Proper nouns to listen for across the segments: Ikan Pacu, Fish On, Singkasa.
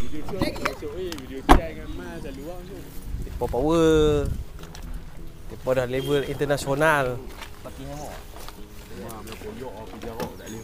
Dia power. Dia dah level internasional. Pakai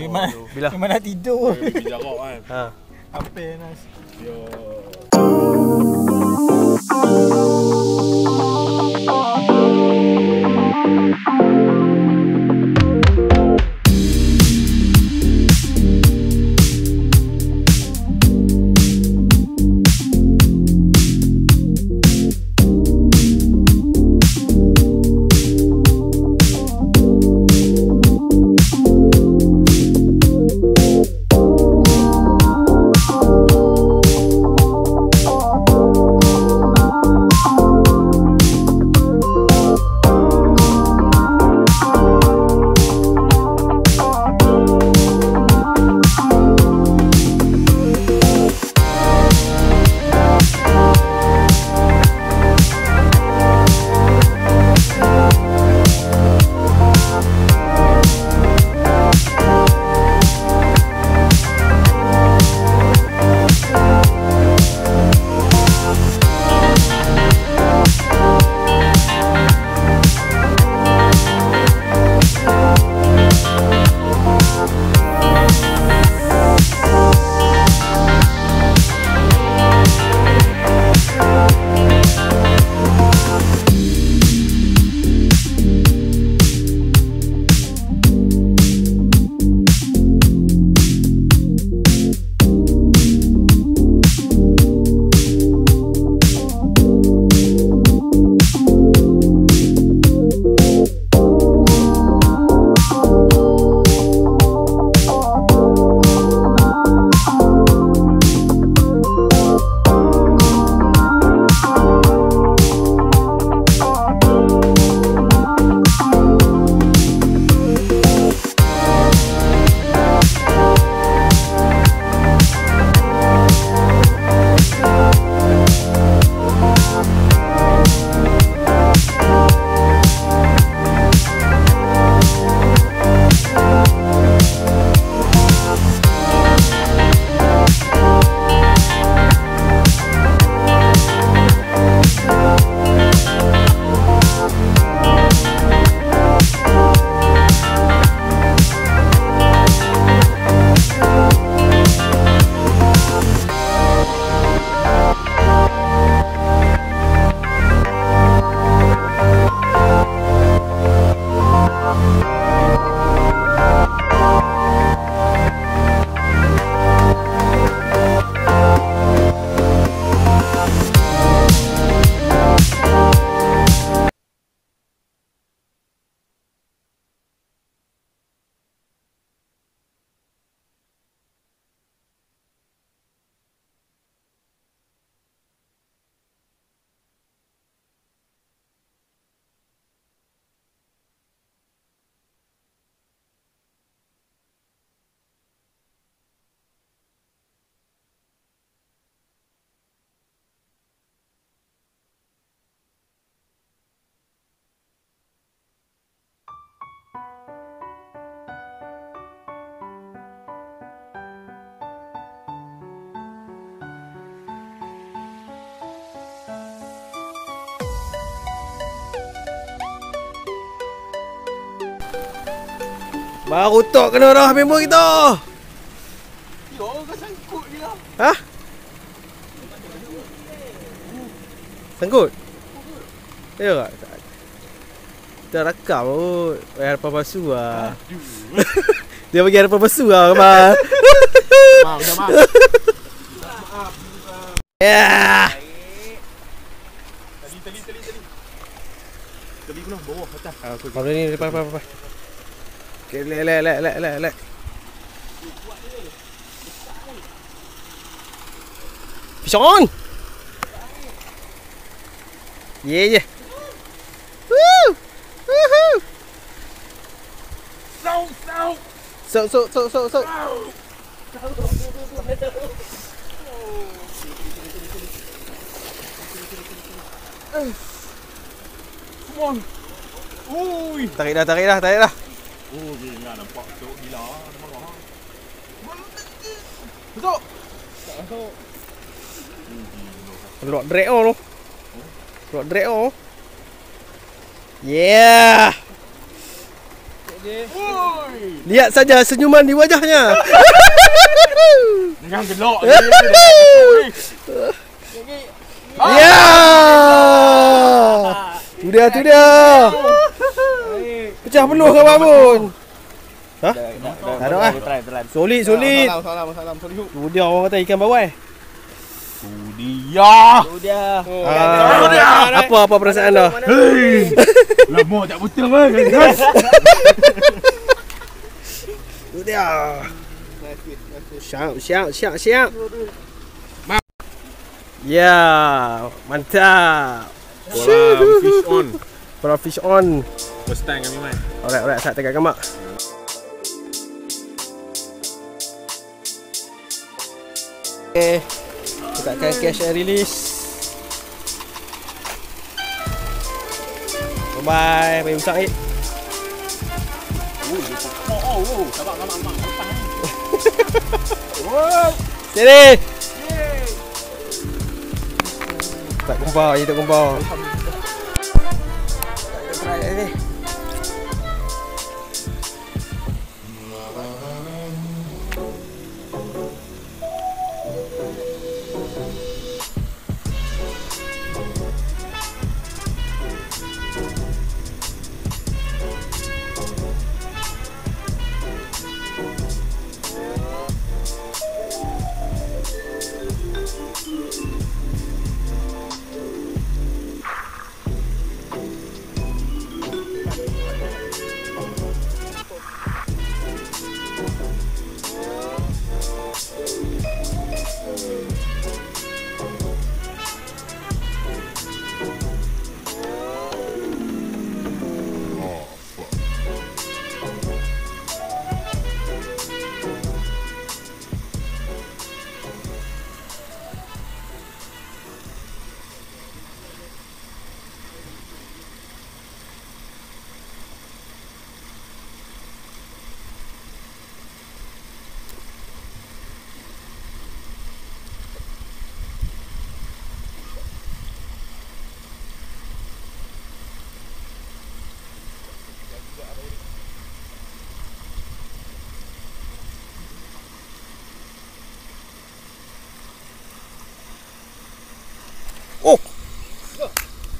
hemok. Bila mana tidur. Pergi jarak kan. Ha. Hampir nas. Yo. Baru tok kena dah member kita. Yo, kau sangkut je lah. Ha? Sangkut? Ya tak? Kita rakam kot. Bagi harapan palsu lah. Dia bagi harapan palsu lah. Maaf, maaf. Yeah. Tali. Tali penuh bawah atas. Kalau ni lepas. Okay, lek. Fish on! Yeah. Woo! Woohoo! So. Come on! Ui! Tarik dah. Oh, gila nampak tu gila. Dia marah. Masuk. Tak masuk. Rod drag oh. Rod drag oh. Yeah. Lihat saja senyuman di wajahnya. Jangan gelak. Ya. Tu dia tu dia. Pecah penuh ke bangun. Ha? Tak ada ah. Solid solid. Salam. Tu dia orang kata ikan bawal. Tu dia. Apa perasaan dah? Hei. Lama tak puter bang. Tu dia. Siap. Ya, mantap. Bola fish on. Bola fish on. First time kami main. Alright, saya tegak gambar. Okay. Kita akan catch and release. Bye bye usang eh. Oh, sabar. Wow. Sini. Tak kumpau. Try ni.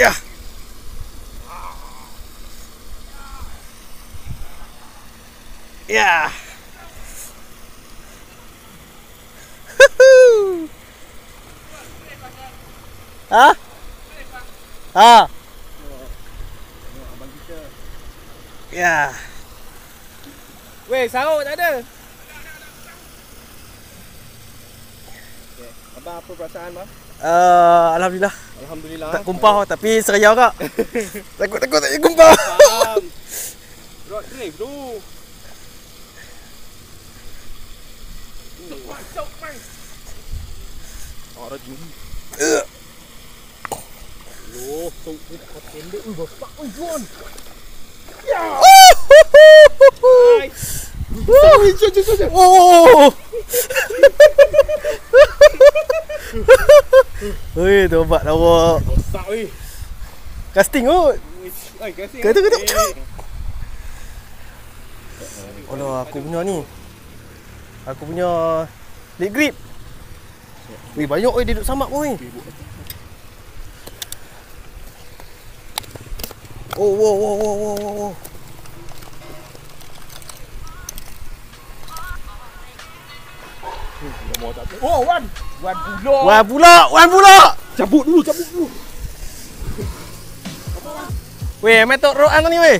Yeah. Yeah. Huh? Ah. Yeah. Weh, sahur tak ada. Okay. Abang apa perasaan bang? Alhamdulillah. Tak kumpau tapi serayau kak. Takut tak jadi kumpau. Rod drive tu. Orang jumpa. Loh, tu kau tembak ui bapak ui John. Ya. Oh. Oi, tobat lawak. Bosak oi. Casting kot. Oi, casting. Ketuk. Alah, aku punya ni. Aku punya leg grip. Wei, banyak oi dia duduk samak oi. Oh. Oh, Wan pulak. Cabut dulu. Weh, metok roan ni weh.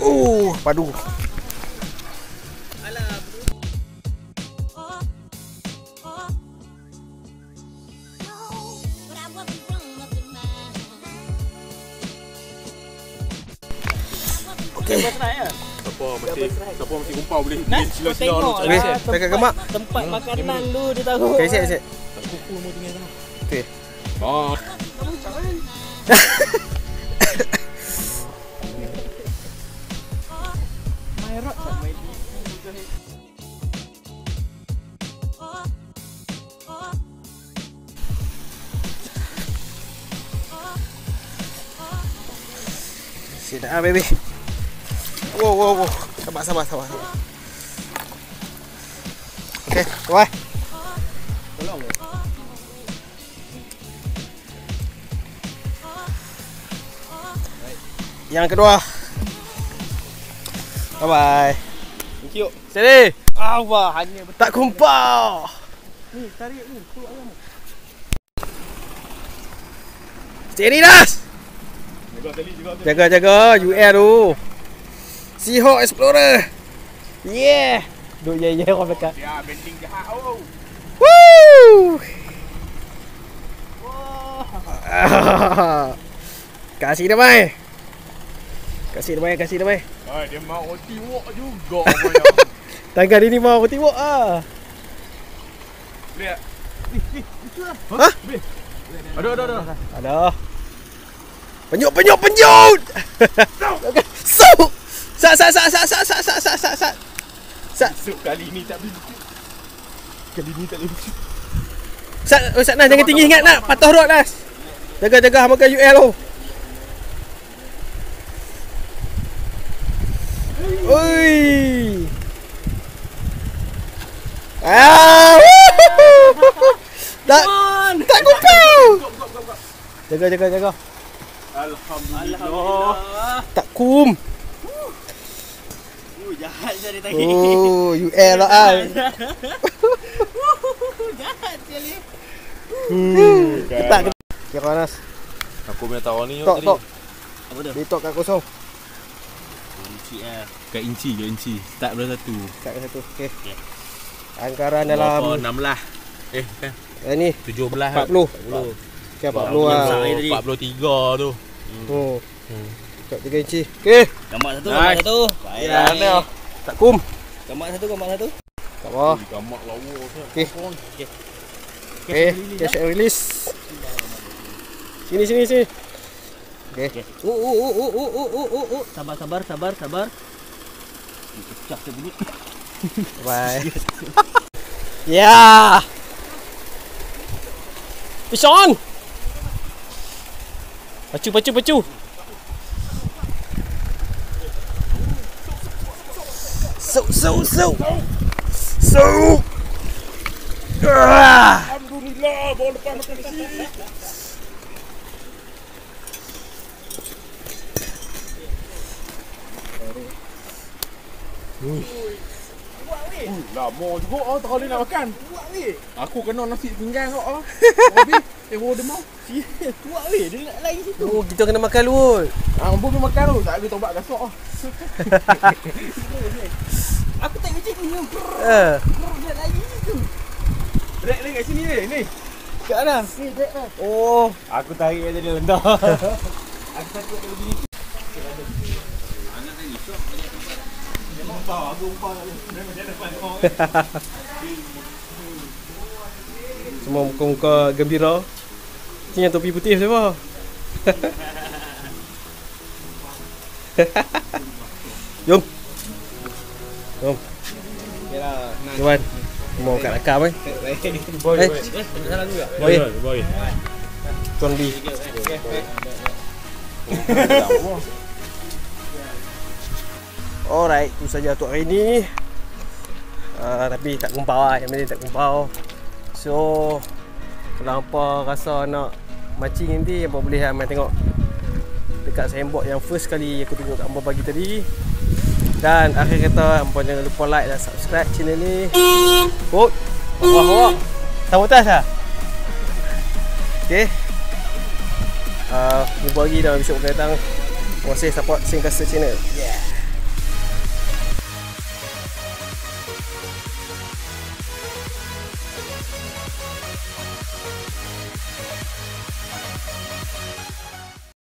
Oh, padu. Siapa mesti kumpau boleh sila-sila orang cakap. Dekat gemak tempat makanan tu dia tahu. Okey, set. Tak kuku mau tinggal sana. Okey. Oh. Kamu jangan. carrots on my leaf. Shit, ah baby. Whoa, whoa, whoa. Sabar, sabar, sabar. Okay, why? Tolong. Yang kedua. Bye bye. Thank you. Sini. Awah, hanya tak kumpau. Ni tarik ni, pulak ayam. Sini das. Jaga-jaga UR tu. Seahawk Explorer. Yeah. Duk ye-ye orang dekat. Ya, bending jahat. Woo! Wah. Kasih dia mai. Kasih dia mai, kasih dia mai. Oi, dia mau OT walk juga boy. Tangan ini mau OT walk ah. Lihat. Ni, itulah. Hah? Aduh, aduh, aduh. Aduh. Penyut, penyut, penyut! Soap! Sat, sat, sat, sat, sat, sat, sat, sat, sat. Sat. Soap kali ni tak boleh bukit. Kali ni tak boleh bukit. Sat, oh, Sat Nas, jangan tinggi ingat nak. Patah rod Nas. Jaga-jaga makan UL tu. Oi! Ah! Tak, tak kumpul! Jaga, jaga, jaga. Alhamdulillah. Alhamdulillah. Tak kum. Jahat saya dia tadi. Oh, you air lah ah. Jahat sekali. Ketak. Kira Nas. Aku punya tawar ni tadi. Tok. Apa dia? Dia tok kat kosong. Inci ah. Kat inci, kat inci. Start pada satu. Start pada satu. Okey. Okay. Angkaran dalam 16. Eh, kan. Ni 17 40. 40. Okey, 40 lah. 43 tu. Oh. Dekat 3 inci. Okey. Gambar satu, gambar satu. Baik. Ya, Amel. Tak kum. Gambar satu, gambar satu. Tak apa. Gambar lawa tu. Okey. Okey. Okey, catch and release. Sini sini sini. Okey. Oh. Sabar sabar sabar sabar. Pecah sebunyi. Bye. Ya. Fish on! Pacu, pacu, pacu! Soak, soak, soak! Soak! Alhamdulillah, bawa lepas makan nasi! Lama juga oh, tak boleh nak makan. Buat weh. Aku kena nasi pinggang kau ah. Habis ewo demau. Si, buat weh dia nak lari situ. Oh, kita kena makan dulu. Ah, ambo kena makan dulu. Tak habis tobat gasok ah. Aku tak kecil ni. Dia lari situ. Break ni kat sini weh. Ni. Kat mana? Ni break dah. Oh, aku tarik aja dia rendah. Aku takut dia begini. Anak ni shock dia. Umpah, aku umpah kat dia. Dia depan kau. Semua muka-muka gembira. Cik yang topi putih siapa? Jom. Jom. Jom kan. Mau kat rakam kan? Eh, salah juga. Boy. Boy. Tuan B. Alright, itu saja untuk hari ini. Tapi tak kumpau lah, yang penting tak kumpau. So, kalau hampa rasa nak mancing nanti, hampa boleh lah main tengok dekat sandbox yang first kali aku tunjuk kat hampa pagi tadi. Dan akhir kata, hampa jangan lupa like dan subscribe channel ni. Oh, wah-wah-wah. Tahu atas lah. Okay. Jumpa lagi dalam besok berdatang. Terima kasih support Singkasa channel. Yeah.